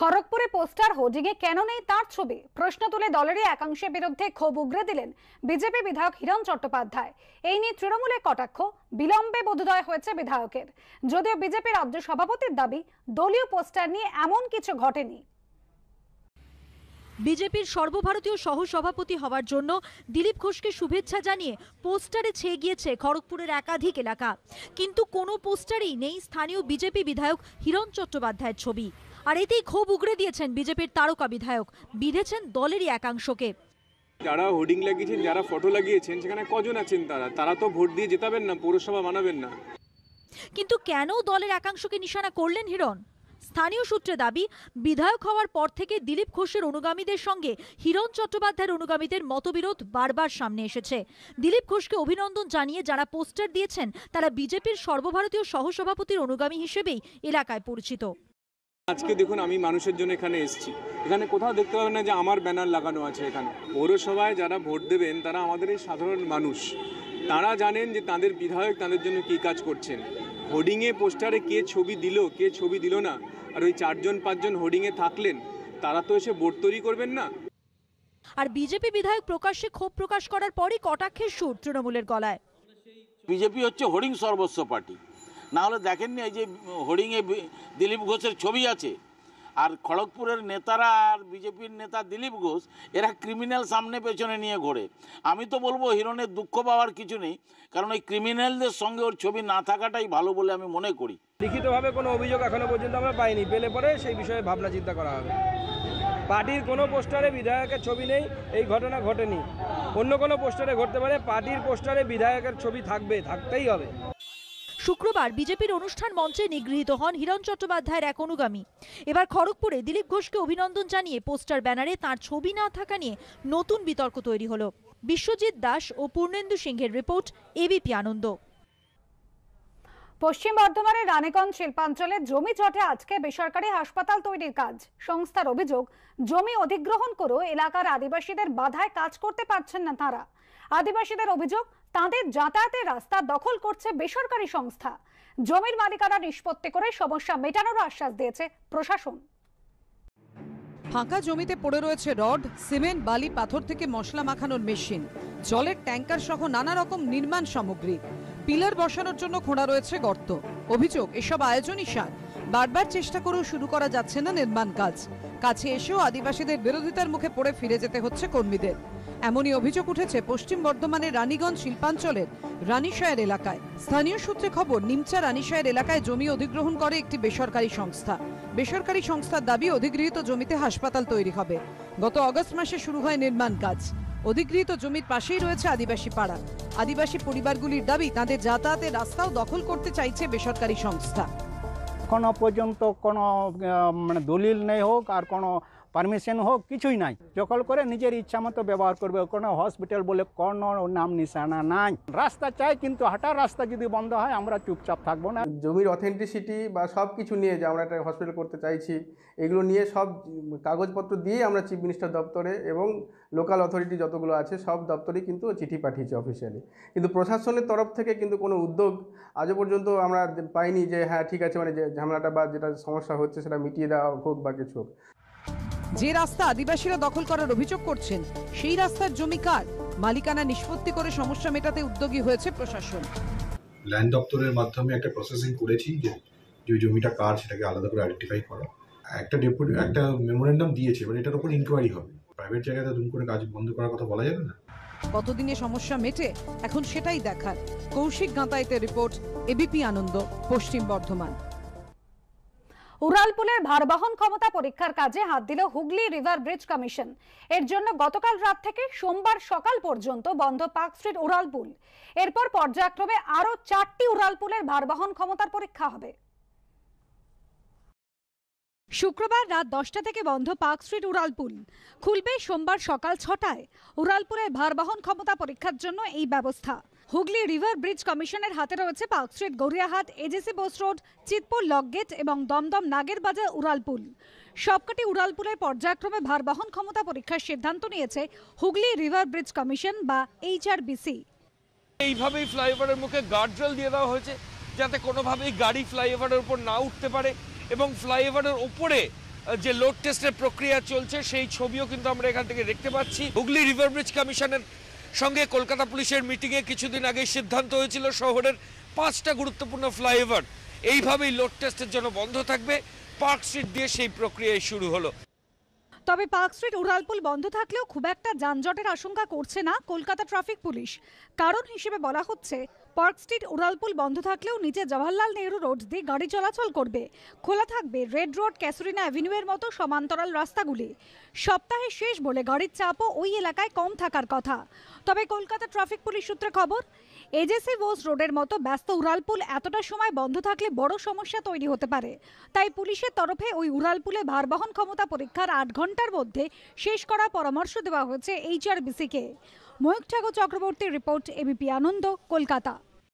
খড়গপুরে poster হোর্ডিংয়ে কেন নেই তার ছবি প্রশ্ন তুলে দলেরই একাংশের বিরুদ্ধে ক্ষোভ উগরে দিলেন বিজেপি বিধায়ক হিরণ চট্টোপাধ্যায়। এই নিয়ে তৃণমূলে কটাক্ষ, বিলম্বে বোধোদয় হয়েছে বিধায়কের। যদিও বিজেপি রাজ্য সভাপতির দাবি দলীয় পোস্টার নিয়ে এমন কিছু ঘটেনি। বিজেপির সর্বভারতীয় সহসভাপতি হওয়ার জন্য দিলীপ ঘোষকে শুভেচ্ছা জানিয়ে পোস্টারে ছেয়ে গিয়েছে খড়গপুরের একাধিক এলাকা, কিন্তু কোনো পোস্টারেই নেই স্থানীয় বিজেপি বিধায়ক হিরণ চট্টোপাধ্যায়ের ছবি। আর এতেই ক্ষোভ উগড়ে দিয়েছেন বিজেপির তারকা বিধায়ক, বিঁধেছেন দলেরই একাংশকে। যারা হোর্ডিং লাগিয়েছেন, যারা ফটো লাগিয়েছেন, সেখানে কজন আছেন তারা তো ভোট দিয়ে জেতাবেন না, পৌরসভা বানাবেন না। কিন্তু কেন দলের একাংশকে নিশানা করলেন হিরণ? স্থানীয় সূত্রে দাবি, বিধায়ক হওয়ার পর থেকে দিলীপ ঘোষের অনুগামীদের সঙ্গে হিরণ চট্টোপাধ্যায়ের অনুগামীদের মতবিরোধ বারবার সামনে এসেছে। দিলীপ ঘোষকে অভিনন্দন জানিয়ে যারা পোস্টার দিয়েছেন তারা বিজেপির সর্বভারতীয় সহসভাপতির অনুগামী হিসেবেই এলাকায় পরিচিত। আজকে দেখুন, আমি মানুষের জন্য এখানে এসেছি, এখানে কোথাও দেখতে পাবেন না যে আমার ব্যানার লাগানো আছে। এখানে পৌরসভায় যারা ভোট দেবেন তারা আমাদের এই সাধারণ মানুষ, তারা জানেন যে তাদের বিধায়ক তাদের জন্য কী কাজ করছেন। হোর্ডিংয়ে পোস্টারে কে ছবি দিল কে ছবি দিল না, আর ওই চারজন পাঁচজন হোর্ডিংয়ে থাকলেন তারা তো এসে ভোট তৈরি করবেন না। আর বিজেপি বিধায়ক প্রকাশ্যে ক্ষোভ প্রকাশ করার পরই কটাক্ষের সুর তৃণমূলের গলায়। বিজেপি হচ্ছে হোর্ডিং সর্বস্ব পার্টি, না হলে দেখেননি এই যে হোর্ডিংয়ে দিলীপ ঘোষের ছবি আছে। আর খড়গপুরের নেতারা আর বিজেপির নেতা দিলীপ ঘোষ, এরা ক্রিমিনাল সামনে পেছনে নিয়ে ঘোরে। আমি তো বলবো হিরণের দুঃখ পাওয়ার কিছু নেই, কারণ এই ক্রিমিনালদের সঙ্গে ওর ছবি না থাকাটাই ভালো বলে আমি মনে করি। লিখিতভাবে কোনো অভিযোগ এখনো পর্যন্ত আমরা পাইনি, পেলে পরে সেই বিষয়ে ভাবনা চিন্তা করা হবে। পার্টির কোনো পোস্টারে বিধায়কের ছবি নেই, এই ঘটনা ঘটেনি। অন্য কোনো পোস্টারে ঘটতে পারে, পার্টির পোস্টারে বিধায়কের ছবি থাকবে, থাকতেই হবে। শুক্রবার বিজেপির অনুষ্ঠান মঞ্চে নিগৃহীত হন হিরণ চট্টোপাধ্যায়ের এক অনুগামী। এবার খড়গপুরে দিলীপ ঘোষকে অভিনন্দন জানিয়ে পোস্টার ব্যানারে তাঁর ছবি না থাকা নিয়ে নতুন বিতর্ক তৈরি হলো। বিশ্বজিৎ দাস ও পূর্ণেন্দু সিংহের রিপোর্ট, এবিপি আনন্দ। পশ্চিম বর্ধমানের রানীগঞ্জ শিল্পাঞ্চলে জমি জটে আজকে বেসরকারি হাসপাতাল তৈরির কাজ। সংস্থার অভিযোগ, জমি অধিগ্রহণ করে এলাকার আদিবাসীদের বাধায় কাজ করতে পারছেন না তাঁরা। আদিবাসীদের অভিযোগ, তাঁদের যাতায়াতের রাস্তা দখল করছে বেসরকারি সংস্থা। জমির মালিকানা নিষ্পত্তি করে সমস্যা মেটানোর আশ্বাস দিয়েছে প্রশাসন। ফাঁকা জমিতে পড়ে রয়েছে রড, সিমেন্ট, বালি, পাথর থেকে মশলা মাখানোর মেশিন, জলের ট্যাঙ্কার সহ নানা রকম নির্মাণ সামগ্রী। পিলার বসানোর জন্য খোঁড়া রয়েছে গর্ত। অভিযোগ, এসব আয়োজনই সার। বারবার চেষ্টা করেও শুরু করা যাচ্ছে না নির্মাণ কাজ। কাছে এসেও আদিবাসীদের বিরোধিতার মুখে পড়ে ফিরে যেতে হচ্ছে কর্মীদের। এমনই অভিযোগ উঠেছে পশ্চিম বর্ধমানের রানীগঞ্জ শিল্পাঞ্চলের রানীশায়ের এলাকায়। স্থানীয় সূত্রে খবর, নিমচা রানীশায়ের এলাকায় জমি অধিগ্রহণ করে একটি বেসরকারি সংস্থা। বেসরকারি সংস্থার দাবি, অধিগৃহীত জমিতে হাসপাতাল তৈরি হবে। গত অগস্ট মাসে শুরু হয় নির্মাণ কাজ। অধিগৃহীত জমির পাশেই রয়েছে আদিবাসী পাড়া। আদিবাসী পরিবারগুলির দাবি, তাদের যাতায়াতের রাস্তাও দখল করতে চাইছে বেসরকারি সংস্থা। কোনো পর্যন্ত কোনো মানে দলিল নেই হোক আর কোনো পারমিশন হোক, কিছুই নাই। দখল করে নিজের ইচ্ছা মতো ব্যবহার করবে। কোনো হসপিটাল বলে কোনো নাম নিশানা নাই। রাস্তা চাই, কিন্তু হাঁটার রাস্তা যদি বন্ধ হয় আমরা চুপচাপ থাকবো না। জমির অথেন্টিসিটি বা সব কিছু নিয়ে যে আমরা একটা হসপিটাল করতে চাইছি, এগুলো নিয়ে সব কাগজপত্র দিয়ে আমরা চিফ মিনিস্টার দপ্তরে এবং লোকাল অথরিটি যতগুলো আছে সব দপ্তরে কিন্তু চিঠি পাঠিয়েছি অফিসিয়ালি। কিন্তু প্রশাসনের তরফ থেকে কিন্তু কোনো উদ্যোগ আজও পর্যন্ত আমরা পাইনি যে হ্যাঁ ঠিক আছে, মানে যে ঝামেলাটা বা যেটা সমস্যা হচ্ছে সেটা মিটিয়ে দেওয়া হোক বা কিছু হোক। যে রাস্তা আদিবাসীরা দখল করার অভিযোগ করছেন, সেই রাস্তার জমি কার? মালিকানা নিষ্পত্তি করে সমস্যা মেটাতে উদ্যোগী হয়েছে প্রশাসন। ল্যান্ড দপ্তরের মাধ্যমে একটা প্রসেসিং করেছি যে জমিটা কার সেটাকে আলাদা করে আইডেন্টিফাই করা। একটা মেমোরেন্ডাম দিয়েছে, মানে এটার উপর ইনকোয়ারি হবে। প্রাইভেট জায়গায় দুম করে কাজ বন্ধ করার কথা বলা যাবে না। কতদিনে সমস্যা মেটে এখন সেটাই দেখার। কৌশিক গাঁতাইতে রিপোর্ট, এবিপি আনন্দ, পশ্চিম বর্ধমান। উড়ালপুলের ভারবহন ক্ষমতা পরীক্ষার কাজে হাত দিল হুগলি রিভার ব্রিজ কমিশন। এর জন্য গতকাল রাত থেকে সোমবার সকাল পর্যন্ত বন্ধ পার্ক স্ট্রিট উড়ালপুল। এরপর পর্যায়ক্রমে আরো ৪টি উড়ালপুলের ভারবহন ক্ষমতার পরীক্ষা হবে। শুক্রবার রাত 10টা থেকে বন্ধ পার্ক স্ট্রিট উড়ালপুল, খুলবে সোমবার সকাল 6টায়। উড়ালপুলের ভারবহন ক্ষমতা পরীক্ষার জন্য এই ব্যবস্থা। হুগলি রিভার ব্রিজ কমিশনের হাতে রয়েছে park street, Gariahat, AJC Bose road, Chitpur lock gate এবং দমদম নাগেরবাজার উড়ালপুল। সবকটি উড়ালপুলের পর্যায়ক্রমে ভারবহন ক্ষমতা পরীক্ষার সিদ্ধান্ত নিয়েছে হুগলি রিভার ব্রিজ কমিশন বা এইচআরবিসি। এইভাবেই ফ্লাইওভারের মুখে গার্ডরেল দিয়ে দেওয়া হয়েছে, যাতে কোনোভাবেই গাড়ি ফ্লাইওভারের উপর না উঠতে পারে এবং ফ্লাইওভারের ওপরে যে লোড টেস্টের প্রক্রিয়া চলছে সেই ছবিও কিন্তু আমরা এখান থেকে দেখতে পাচ্ছি। হুগলি রিভার ব্রিজ কমিশনের সঙ্গে কলকাতা পুলিশের মিটিংয়ে কিছুদিন আগে সিদ্ধান্ত হয়েছিল শহরের 5টা গুরুত্বপূর্ণ ফ্লাইওভার এইভাবেই লোড টেস্টের জন্য বন্ধ থাকবে। পার্ক স্ট্রিট দিয়ে সেই প্রক্রিয়াই শুরু হলো। তবে পার্ক স্ট্রিট উড়ালপুল বন্ধ থাকলেও খুব একটা যানজটের আশঙ্কা করছে না কলকাতা ট্রাফিক পুলিশ। কারণ হিসেবে বলা হচ্ছে পার্ক স্ট্রিট উড়ালপুল বন্ধ থাকলেও নিচে জওহরলাল নেহরু রোড দিয়ে গাড়ি চলাচল করবে। খোলা থাকবে রেড রোড, ক্যাসুরিনা অ্যাভিনিউ এর মতো সমান্তরাল রাস্তাগুলি। সপ্তাহের শেষ বলে গাড়ির চাপও ওই এলাকায় কম থাকার কথা। তবে কলকাতা ট্রাফিক পুলিশ সূত্রে খবর, এজেসি বোস রোডের মতো ব্যস্ত উড়ালপুল এতটা সময় বন্ধ থাকলে বড় সমস্যা তৈরি হতে পারে। তাই পুলিশের তরফে ওই উড়ালপুলে ভারবহন ক্ষমতা পরীক্ষার 8 ঘন্টার মধ্যে শেষ করার পরামর্শ দেওয়া হয়েছে HRBC কে। ময়ূখ চক্রবর্তীর রিপোর্ট, ABP আনন্দ, কলকাতা।